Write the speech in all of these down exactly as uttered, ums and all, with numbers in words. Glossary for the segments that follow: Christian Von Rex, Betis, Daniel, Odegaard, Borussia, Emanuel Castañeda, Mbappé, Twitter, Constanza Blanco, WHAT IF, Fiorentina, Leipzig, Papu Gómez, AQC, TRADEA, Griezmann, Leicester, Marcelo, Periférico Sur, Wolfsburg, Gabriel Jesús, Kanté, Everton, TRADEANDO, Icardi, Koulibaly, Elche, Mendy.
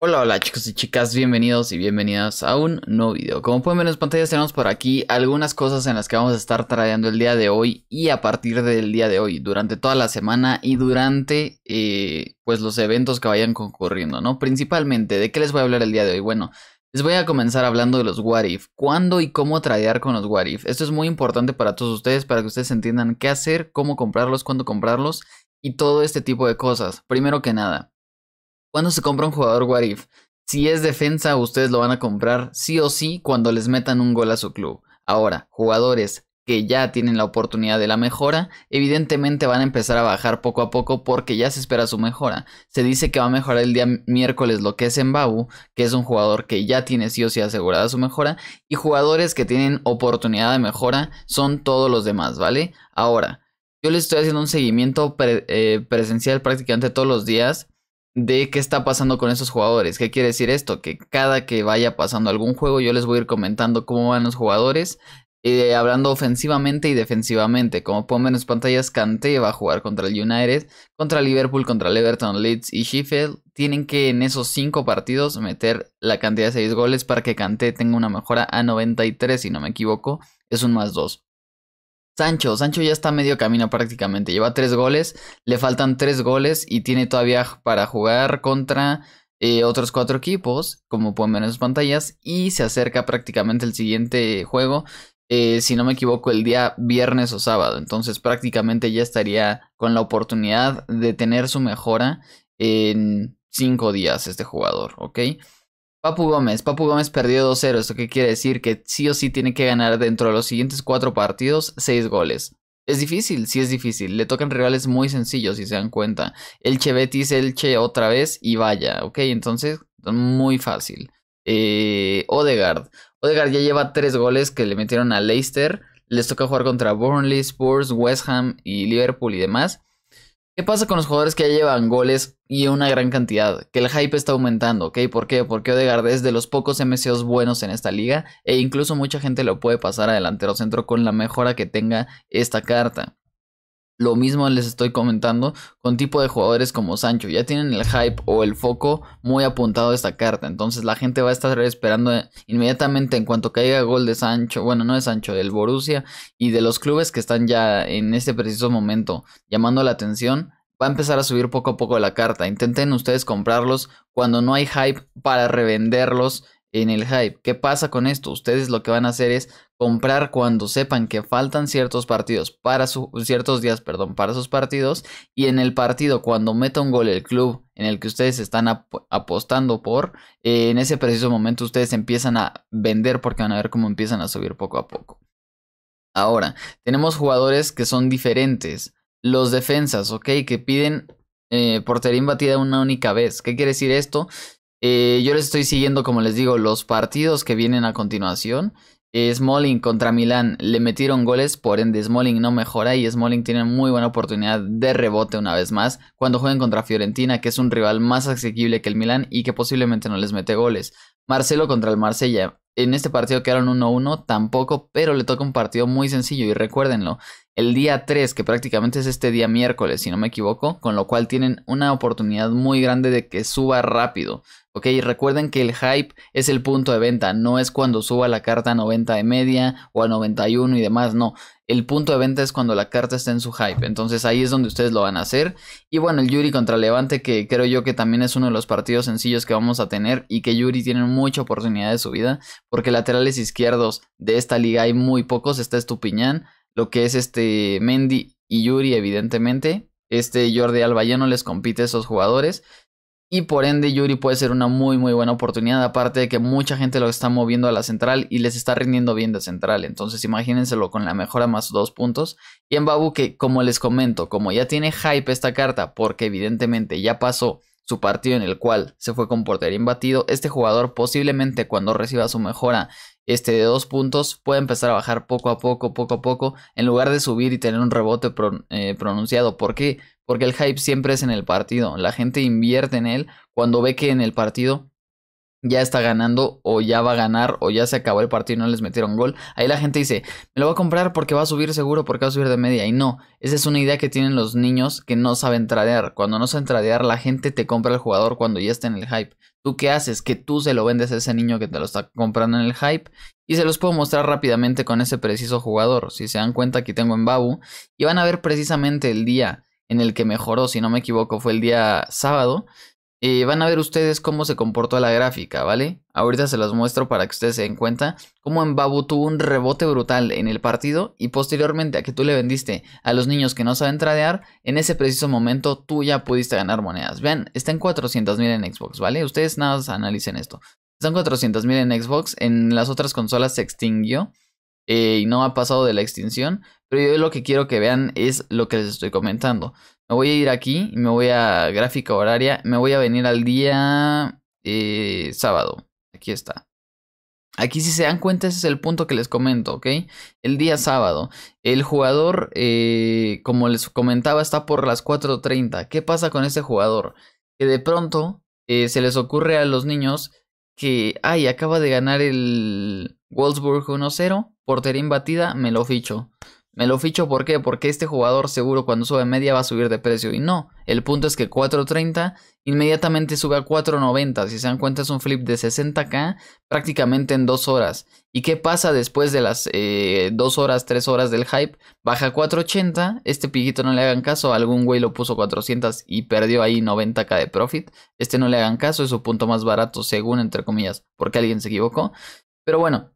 Hola, hola chicos y chicas, bienvenidos y bienvenidas a un nuevo video. Como pueden ver en las pantallas tenemos por aquí algunas cosas en las que vamos a estar tradeando el día de hoy y a partir del día de hoy, durante toda la semana y durante eh, pues los eventos que vayan concurriendo, ¿no? Principalmente, ¿de qué les voy a hablar el día de hoy? Bueno, les voy a comenzar hablando de los what if, cuándo y cómo tradear con los what if. Esto es muy importante para todos ustedes, para que ustedes entiendan qué hacer, cómo comprarlos, cuándo comprarlos y todo este tipo de cosas. Primero que nada, ¿cuándo se compra un jugador what if? Si es defensa, ustedes lo van a comprar sí o sí cuando les metan un gol a su club. Ahora, jugadores que ya tienen la oportunidad de la mejora, evidentemente van a empezar a bajar poco a poco porque ya se espera su mejora. Se dice que va a mejorar el día miércoles lo que es Mbappé, que es un jugador que ya tiene sí o sí asegurada su mejora. Y jugadores que tienen oportunidad de mejora son todos los demás, ¿vale? Ahora, yo les estoy haciendo un seguimiento pre- eh, presencial prácticamente todos los días de qué está pasando con esos jugadores. ¿Qué quiere decir esto? Que cada que vaya pasando algún juego yo les voy a ir comentando cómo van los jugadores, eh, hablando ofensivamente y defensivamente. Como pueden ver en las pantallas, Kanté va a jugar contra el United, contra Liverpool, contra el Everton, Leeds y Sheffield. Tienen que en esos cinco partidos meter la cantidad de seis goles para que Kanté tenga una mejora a noventa y tres, si no me equivoco, es un más dos. Sancho, Sancho ya está a medio camino prácticamente, lleva tres goles, le faltan tres goles y tiene todavía para jugar contra eh, otros cuatro equipos, como pueden ver en sus pantallas, y se acerca prácticamente el siguiente juego, eh, si no me equivoco el día viernes o sábado, entonces prácticamente ya estaría con la oportunidad de tener su mejora en cinco días este jugador, ¿ok? Papu Gómez, Papu Gómez perdió dos cero, ¿esto qué quiere decir? Que sí o sí tiene que ganar dentro de los siguientes cuatro partidos seis goles. ¿Es difícil? Sí es difícil, le tocan rivales muy sencillos si se dan cuenta. Elche, Betis, Elche otra vez y vaya, ok, entonces muy fácil. Eh, Odegaard, Odegaard ya lleva tres goles que le metieron a Leicester, les toca jugar contra Burnley, Spurs, West Ham y Liverpool y demás. ¿Qué pasa con los jugadores que ya llevan goles y una gran cantidad? Que el hype está aumentando, ¿ok? ¿Por qué? Porque Odegaard es de los pocos M C Os buenos en esta liga e incluso mucha gente lo puede pasar a delantero centro con la mejora que tenga esta carta. Lo mismo les estoy comentando con tipo de jugadores como Sancho. Ya tienen el hype o el foco muy apuntado a esta carta. Entonces la gente va a estar esperando inmediatamente en cuanto caiga gol de Sancho. Bueno, no de Sancho, del Borussia y de los clubes que están ya en este preciso momento llamando la atención. Va a empezar a subir poco a poco la carta. Intenten ustedes comprarlos cuando no hay hype para revenderlos en el hype. ¿Qué pasa con esto? Ustedes lo que van a hacer es comprar cuando sepan que faltan ciertos partidos para su, ciertos días, perdón, para sus partidos. Y en el partido, cuando meta un gol el club en el que ustedes están ap apostando por, eh, en ese preciso momento ustedes empiezan a vender porque van a ver cómo empiezan a subir poco a poco. Ahora, tenemos jugadores que son diferentes. Los defensas, ¿ok? Que piden eh, portería imbatida una única vez. ¿Qué quiere decir esto? Eh, yo les estoy siguiendo, como les digo, los partidos que vienen a continuación. Eh, Smalling contra Milán le metieron goles, por ende Smalling no mejora y Smalling tiene muy buena oportunidad de rebote una vez más cuando jueguen contra Fiorentina, que es un rival más asequible que el Milán y que posiblemente no les mete goles. Marcelo contra el Marsella. En este partido quedaron uno uno, tampoco, pero le toca un partido muy sencillo y recuérdenlo. El día tres, que prácticamente es este día miércoles, si no me equivoco, con lo cual tienen una oportunidad muy grande de que suba rápido. Ok, recuerden que el hype es el punto de venta, no es cuando suba la carta a noventa de media o a noventa y uno y demás, no. El punto de venta es cuando la carta está en su hype, entonces ahí es donde ustedes lo van a hacer. Y bueno, el Yuri contra Levante, que creo yo que también es uno de los partidos sencillos que vamos a tener y que Yuri tiene mucha oportunidad de subida, porque laterales izquierdos de esta liga hay muy pocos. Está Estupiñán, lo que es este Mendy y Yuri evidentemente, este Jordi Alba ya no les compite a esos jugadores. Y por ende Yuri puede ser una muy muy buena oportunidad, aparte de que mucha gente lo está moviendo a la central y les está rindiendo bien de central. Entonces imagínenselo con la mejora más dos puntos. Y en Babu, que como les comento, como ya tiene hype esta carta, porque evidentemente ya pasó su partido en el cual se fue con portería imbatido, este jugador posiblemente cuando reciba su mejora este de dos puntos puede empezar a bajar poco a poco, poco a poco, en lugar de subir y tener un rebote pro, eh, pronunciado. ¿Por qué? Porque el hype siempre es en el partido. La gente invierte en él cuando ve que en el partido ya está ganando o ya va a ganar o ya se acabó el partido y no les metieron gol. Ahí la gente dice, me lo voy a comprar porque va a subir seguro, porque va a subir de media. Y no, esa es una idea que tienen los niños que no saben tradear. Cuando no saben tradear, la gente te compra al jugador cuando ya está en el hype. ¿Tú qué haces? Que tú se lo vendes a ese niño que te lo está comprando en el hype. Y se los puedo mostrar rápidamente con ese preciso jugador. Si se dan cuenta, aquí tengo en Babu. Y van a ver precisamente el día en el que mejoró, si no me equivoco, fue el día sábado. Eh, van a ver ustedes cómo se comportó la gráfica, ¿vale? Ahorita se los muestro para que ustedes se den cuenta cómo Mbappé tuvo un rebote brutal en el partido y posteriormente a que tú le vendiste a los niños que no saben tradear, en ese preciso momento tú ya pudiste ganar monedas. Vean, está en cuatrocientos mil en Xbox, ¿vale? Ustedes nada más analicen esto. Están cuatrocientos mil en Xbox, en las otras consolas se extinguió eh, y no ha pasado de la extinción, pero yo lo que quiero que vean es lo que les estoy comentando. Me voy a ir aquí, me voy a gráfica horaria, me voy a venir al día eh, sábado. Aquí está. Aquí, si se dan cuenta, ese es el punto que les comento, ¿ok? El día sábado. El jugador, eh, como les comentaba, está por las cuatro treinta. ¿Qué pasa con ese jugador? Que de pronto eh, se les ocurre a los niños que, ay, acaba de ganar el Wolfsburg uno cero, portería imbatida, me lo ficho. Me lo ficho, ¿por qué? Porque este jugador seguro cuando sube media va a subir de precio. Y no, el punto es que cuatro treinta inmediatamente sube a cuatro noventa. Si se dan cuenta, es un flip de sesenta K prácticamente en dos horas. ¿Y qué pasa después de las eh, dos horas, tres horas del hype? Baja a cuatro ochenta. Este piquito no le hagan caso. Algún güey lo puso cuatrocientos y perdió ahí noventa K de profit. Este no le hagan caso. Es su punto más barato según, entre comillas, porque alguien se equivocó. Pero bueno.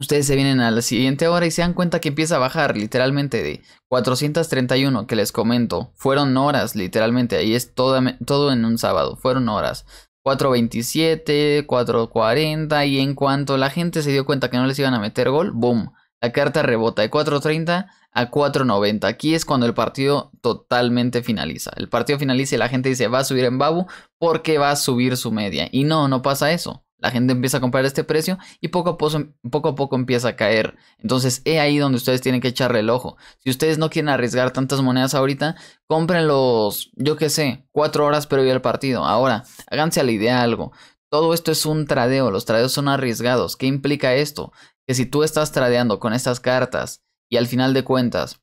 Ustedes se vienen a la siguiente hora y se dan cuenta que empieza a bajar literalmente de cuatrocientos treinta y uno que les comento. Fueron horas literalmente, ahí es todo, todo en un sábado, fueron horas. cuatro veintisiete, cuatro cuarenta y en cuanto la gente se dio cuenta que no les iban a meter gol, boom. La carta rebota de cuatro treinta a cuatro noventa. Aquí es cuando el partido totalmente finaliza. El partido finaliza y la gente dice va a subir en Babu porque va a subir su media. Y no, no pasa eso. La gente empieza a comprar este precio y poco a poco, poco a poco empieza a caer. Entonces, es ahí donde ustedes tienen que echarle el ojo. Si ustedes no quieren arriesgar tantas monedas ahorita, compren los, yo qué sé, cuatro horas previo al partido. Ahora, háganse a la idea algo. Todo esto es un tradeo. Los tradeos son arriesgados. ¿Qué implica esto? Que si tú estás tradeando con estas cartas y al final de cuentas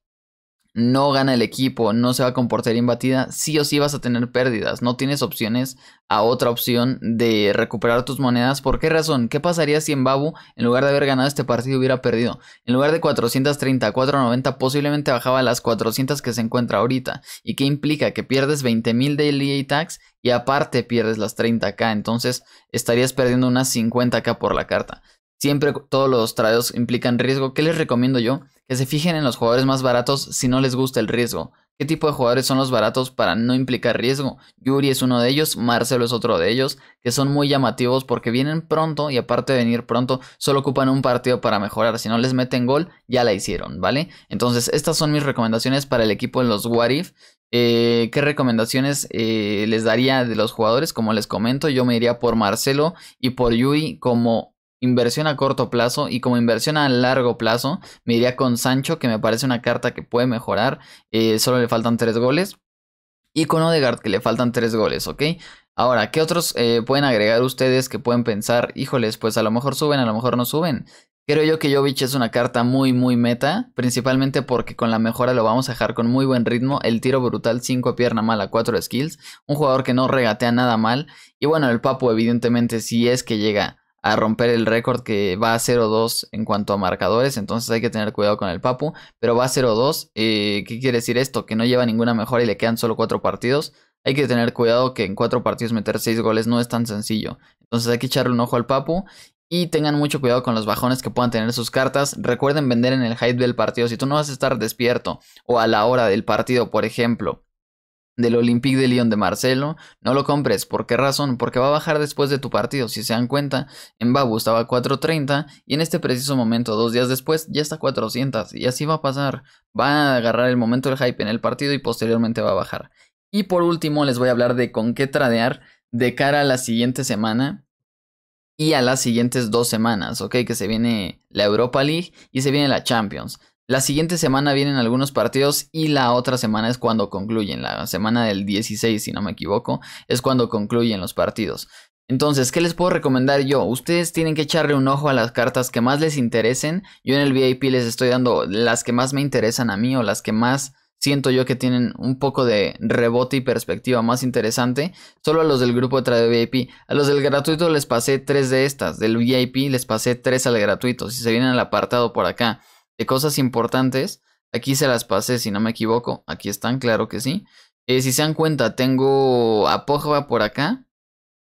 no gana el equipo, no se va a comportar imbatida, sí o sí vas a tener pérdidas, no tienes opciones a otra opción de recuperar tus monedas. ¿Por qué razón? ¿Qué pasaría si Mbappé, en lugar de haber ganado este partido, hubiera perdido? En lugar de cuatrocientos treinta a cuatrocientos noventa, posiblemente bajaba a las cuatrocientos que se encuentra ahorita. ¿Y qué implica? Que pierdes veinte mil del E A Tax y aparte pierdes las treinta K, entonces estarías perdiendo unas cincuenta K por la carta. Siempre todos los tradeos implican riesgo. ¿Qué les recomiendo yo? Que se fijen en los jugadores más baratos si no les gusta el riesgo. ¿Qué tipo de jugadores son los baratos para no implicar riesgo? Yuri es uno de ellos, Marcelo es otro de ellos, que son muy llamativos porque vienen pronto y aparte de venir pronto, solo ocupan un partido para mejorar. Si no les meten gol, ya la hicieron, ¿vale? Entonces, estas son mis recomendaciones para el equipo en los What If. Eh, ¿Qué recomendaciones eh, les daría de los jugadores? Como les comento, yo me iría por Marcelo y por Yuri como inversión a corto plazo, y como inversión a largo plazo me iría con Sancho, que me parece una carta que puede mejorar, eh, solo le faltan tres goles, y con Odegaard, que le faltan tres goles, ¿ok? Ahora, ¿qué otros eh, pueden agregar ustedes que pueden pensar, híjoles, pues a lo mejor suben, a lo mejor no suben? Creo yo que Jovic es una carta muy muy meta, principalmente porque con la mejora lo vamos a dejar con muy buen ritmo, el tiro brutal, cinco pierna mala, cuatro skills, un jugador que no regatea nada mal, y bueno, el Papu evidentemente si es que llega a romper el récord que va a cero dos en cuanto a marcadores, entonces hay que tener cuidado con el Papu, pero va a cero dos, eh, ¿qué quiere decir esto? Que no lleva ninguna mejora y le quedan solo cuatro partidos. Hay que tener cuidado que en cuatro partidos meter seis goles no es tan sencillo, entonces hay que echarle un ojo al Papu. Y tengan mucho cuidado con los bajones que puedan tener sus cartas. Recuerden vender en el hype del partido. Si tú no vas a estar despierto o a la hora del partido, por ejemplo, del Olympique de Lyon de Marcelo, no lo compres. ¿Por qué razón? Porque va a bajar después de tu partido. Si se dan cuenta, en Babu estaba a cuatro treinta y en este preciso momento, dos días después, ya está a cuatrocientos, y así va a pasar. Va a agarrar el momento del hype en el partido y posteriormente va a bajar. Y por último les voy a hablar de con qué tradear de cara a la siguiente semana y a las siguientes dos semanas, ¿ok? Que se viene la Europa League y se viene la Champions. La siguiente semana vienen algunos partidos y la otra semana es cuando concluyen. La semana del dieciséis, si no me equivoco, es cuando concluyen los partidos. Entonces, ¿qué les puedo recomendar yo? Ustedes tienen que echarle un ojo a las cartas que más les interesen. Yo en el V I P les estoy dando las que más me interesan a mí o las que más siento yo que tienen un poco de rebote y perspectiva más interesante. Solo a los del grupo de Tradeo V I P. A los del gratuito les pasé tres de estas. Del V I P les pasé tres al gratuito. Si se vienen al apartado por acá de cosas importantes, aquí se las pasé si no me equivoco. Aquí están, claro que sí. Eh, si se dan cuenta, tengo a Pogba por acá.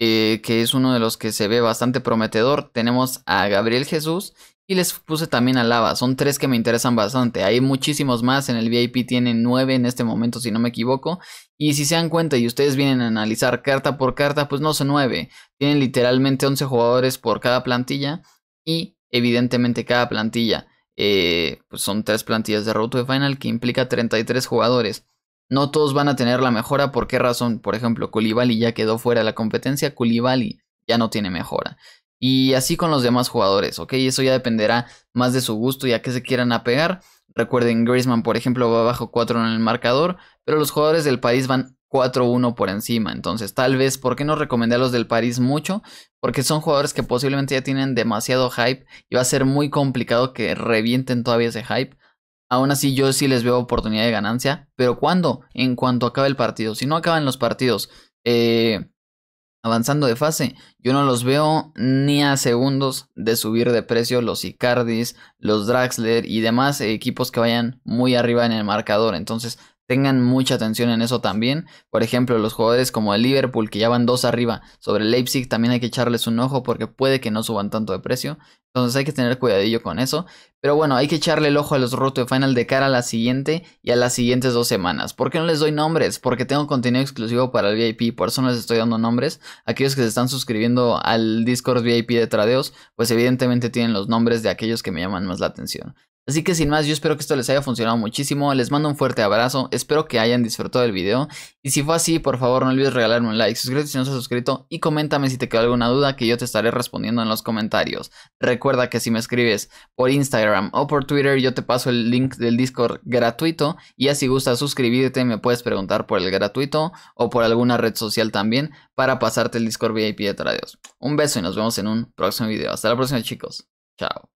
Eh, que es uno de los que se ve bastante prometedor. Tenemos a Gabriel Jesús y les puse también a Lava. Son tres que me interesan bastante. Hay muchísimos más. En el V I P tienen nueve en este momento, si no me equivoco. Y si se dan cuenta y ustedes vienen a analizar carta por carta, pues no son nueve. Tienen literalmente once jugadores por cada plantilla. Y evidentemente cada plantilla, eh, pues son tres plantillas de Road to the Final, que implica treinta y tres jugadores. No todos van a tener la mejora. ¿Por qué razón? Por ejemplo, Koulibaly ya quedó fuera de la competencia. Koulibaly ya no tiene mejora. Y así con los demás jugadores, ¿ok? Eso ya dependerá más de su gusto y a qué se quieran apegar. Recuerden, Griezmann, por ejemplo, va abajo cuatro en el marcador. Pero los jugadores del París van cuatro uno por encima. Entonces, tal vez, ¿por qué no recomendar a los del París mucho? Porque son jugadores que posiblemente ya tienen demasiado hype. Y va a ser muy complicado que revienten todavía ese hype. Aún así yo sí les veo oportunidad de ganancia. Pero ¿cuándo? En cuanto acabe el partido. Si no acaban los partidos eh, avanzando de fase, yo no los veo ni a segundos de subir de precio los Icardis, los Draxler y demás equipos que vayan muy arriba en el marcador. Entonces tengan mucha atención en eso también. Por ejemplo, los jugadores como el Liverpool, que ya van dos arriba sobre el Leipzig, también hay que echarles un ojo porque puede que no suban tanto de precio. Entonces hay que tener cuidadillo con eso. Pero bueno, hay que echarle el ojo a los Road to the Final de cara a la siguiente y a las siguientes dos semanas. ¿Por qué no les doy nombres? Porque tengo contenido exclusivo para el V I P. Por eso no les estoy dando nombres. Aquellos que se están suscribiendo al Discord V I P de Tradeos, pues evidentemente tienen los nombres de aquellos que me llaman más la atención. Así que sin más, yo espero que esto les haya funcionado muchísimo, les mando un fuerte abrazo, espero que hayan disfrutado del video y si fue así, por favor no olvides regalarme un like, suscríbete si no estás suscrito y coméntame si te quedó alguna duda que yo te estaré respondiendo en los comentarios. Recuerda que si me escribes por Instagram o por Twitter yo te paso el link del Discord gratuito y así gustas suscribirte me puedes preguntar por el gratuito o por alguna red social también para pasarte el Discord V I P de Tradeos. Un beso y nos vemos en un próximo video. Hasta la próxima chicos, chao.